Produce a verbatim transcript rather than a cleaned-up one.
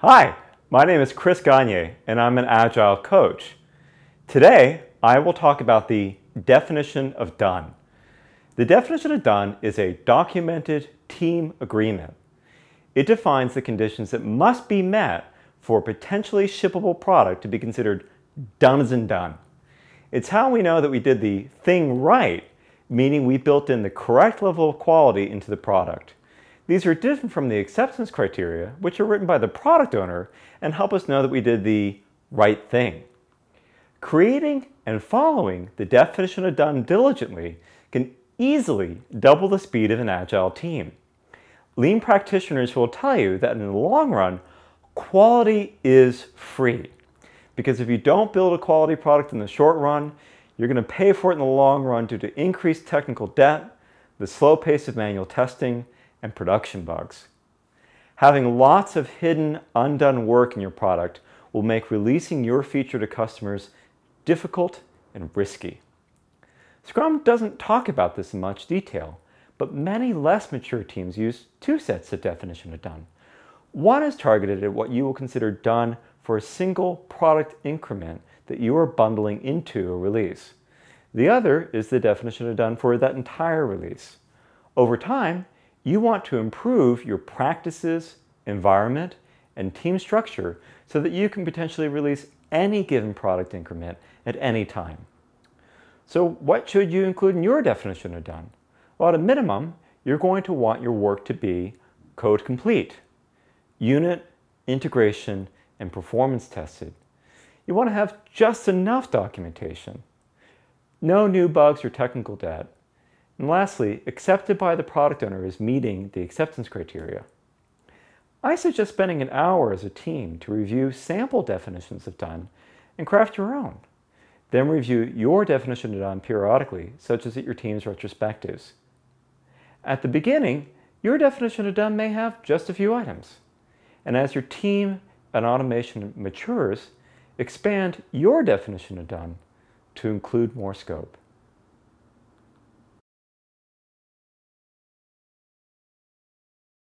Hi, my name is Chris Gagné and I'm an Agile coach. Today I will talk about the definition of done. The definition of done is a documented team agreement. It defines the conditions that must be met for a potentially shippable product to be considered done as in done. It's how we know that we did the thing right, meaning we built in the correct level of quality into the product. These are different from the acceptance criteria, which are written by the product owner and help us know that we did the right thing. Creating and following the definition of done diligently can easily double the speed of an agile team. Lean practitioners will tell you that in the long run, quality is free. Because if you don't build a quality product in the short run, you're going to pay for it in the long run due to increased technical debt, the slow pace of manual testing, and production bugs. Having lots of hidden, undone work in your product will make releasing your feature to customers difficult and risky. Scrum doesn't talk about this in much detail, but many less mature teams use two sets of definition of done. One is targeted at what you will consider done for a single product increment that you are bundling into a release. The other is the definition of done for that entire release. Over time, you want to improve your practices, environment, and team structure so that you can potentially release any given product increment at any time. So what should you include in your definition of done? Well, at a minimum, you're going to want your work to be code complete, unit, integration, and performance tested. You want to have just enough documentation, no new bugs or technical debt, and lastly, accepted by the product owner as meeting the acceptance criteria. I suggest spending an hour as a team to review sample definitions of done and craft your own. Then review your definition of done periodically, such as at your team's retrospectives. At the beginning, your definition of done may have just a few items. And as your team and automation matures, expand your definition of done to include more scope.